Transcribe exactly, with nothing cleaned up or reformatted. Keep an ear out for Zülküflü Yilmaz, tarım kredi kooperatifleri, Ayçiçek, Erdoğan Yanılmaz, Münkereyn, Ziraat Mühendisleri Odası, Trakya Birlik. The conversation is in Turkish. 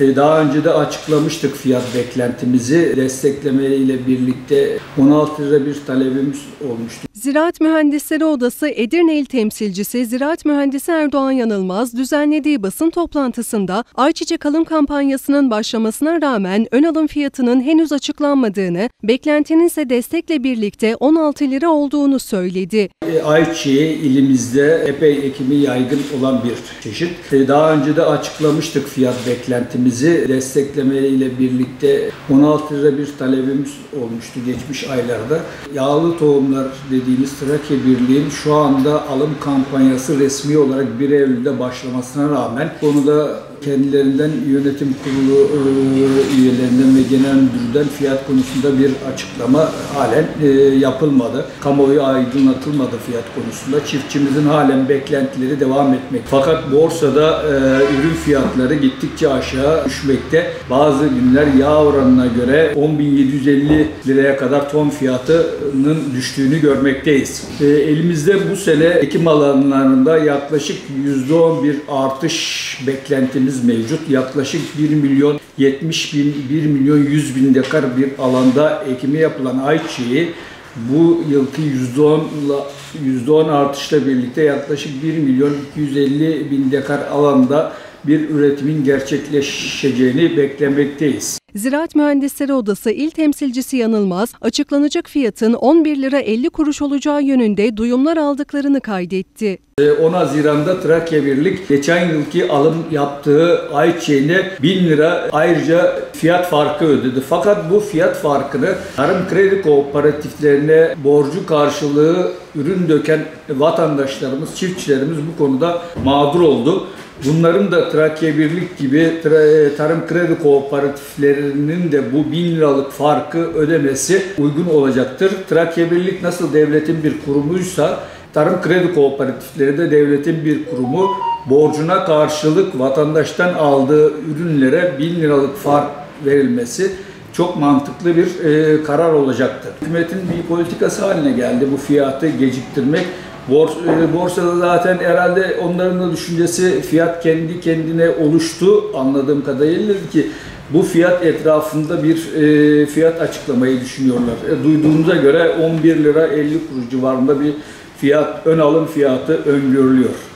Daha önce de açıklamıştık fiyat beklentimizi. Desteklemeyle birlikte on altı lira bir talebimiz olmuştu. Ziraat Mühendisleri Odası Edirne İl Temsilcisi Ziraat Mühendisi Erdoğan Yanılmaz düzenlediği basın toplantısında Ayçiçek alım kampanyasının başlamasına rağmen ön alım fiyatının henüz açıklanmadığını, beklentinin ise destekle birlikte on altı lira olduğunu söyledi. Ayçiçeği ilimizde epey ekimi yaygın olan bir çeşit. Daha önce de açıklamıştık fiyat beklentimizi. Bizi desteklemeyle birlikte on altı lira bir talebimiz olmuştu geçmiş aylarda. Yağlı tohumlar dediğimiz Trakya Birliği'nin şu anda alım kampanyası resmi olarak bir Eylül'de başlamasına rağmen konuda kendilerinden yönetim kurulu üyelerinden ve genel müdürden fiyat konusunda bir açıklama halen yapılmadı. Kamuoyu aydınlatılmadı fiyat konusunda. Çiftçimizin halen beklentileri devam etmek. Fakat borsada ürün fiyatları gittikçe aşağı düşmekte. Bazı günler yağ oranına göre on bin yedi yüz elli liraya kadar ton fiyatının düştüğünü görmekteyiz. Elimizde bu sene ekim alanlarında yaklaşık yüzde on bir artış beklentimiz mevcut. Yaklaşık bir milyon yetmiş bin, bir milyon yüz bin dekar bir alanda ekimi yapılan ayçiçeği bu yılki yüzde on artışla birlikte yaklaşık bir milyon iki yüz elli bin dekar alanda bir üretimin gerçekleşeceğini beklemekteyiz. Ziraat Mühendisleri Odası İl Temsilcisi Yanılmaz, açıklanacak fiyatın on bir lira elli kuruş olacağı yönünde duyumlar aldıklarını kaydetti. on Haziran'da Trakya Birlik geçen yılki alım yaptığı ayçiçeğine bin lira ayrıca fiyat farkı ödedi. Fakat bu fiyat farkını tarım kredi kooperatiflerine borcu karşılığı ürün döken vatandaşlarımız, çiftçilerimiz bu konuda mağdur oldu. Bunların da Trakya Birlik gibi tarım kredi kooperatiflerinin de bu bin liralık farkı ödemesi uygun olacaktır. Trakya Birlik nasıl devletin bir kurumuysa tarım kredi kooperatifleri de devletin bir kurumu, borcuna karşılık vatandaştan aldığı ürünlere bin liralık fark verilmesi çok mantıklı bir karar olacaktır. Hükümetin bir politikası haline geldi bu fiyatı geciktirmek. Borsada zaten herhalde onların da düşüncesi fiyat kendi kendine oluştu anladığım kadarıyla ki bu fiyat etrafında bir fiyat açıklamayı düşünüyorlar. Duyduğumuza göre on bir lira elli kuruş civarında bir fiyat, ön alım fiyatı öngörülüyor.